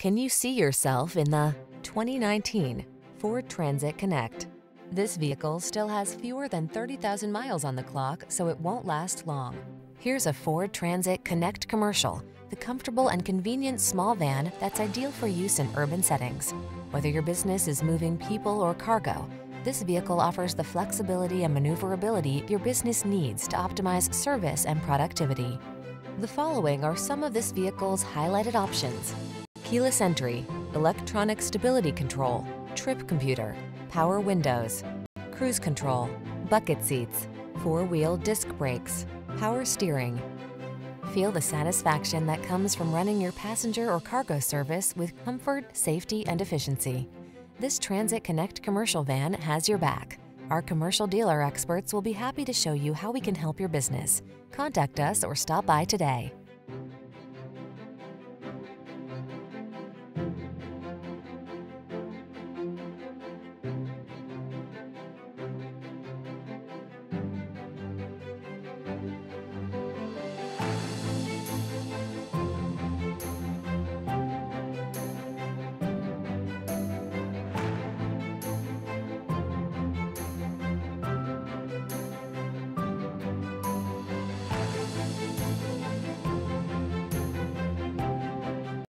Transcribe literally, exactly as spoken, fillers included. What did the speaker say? Can you see yourself in the twenty nineteen Ford Transit Connect? This vehicle still has fewer than thirty thousand miles on the clock, so it won't last long. Here's a Ford Transit Connect commercial, the comfortable and convenient small van that's ideal for use in urban settings. Whether your business is moving people or cargo, this vehicle offers the flexibility and maneuverability your business needs to optimize service and productivity. The following are some of this vehicle's highlighted options: keyless entry, electronic stability control, trip computer, power windows, cruise control, bucket seats, four-wheel disc brakes, power steering. Feel the satisfaction that comes from running your passenger or cargo service with comfort, safety, and efficiency. This Transit Connect commercial van has your back. Our commercial dealer experts will be happy to show you how we can help your business. Contact us or stop by today.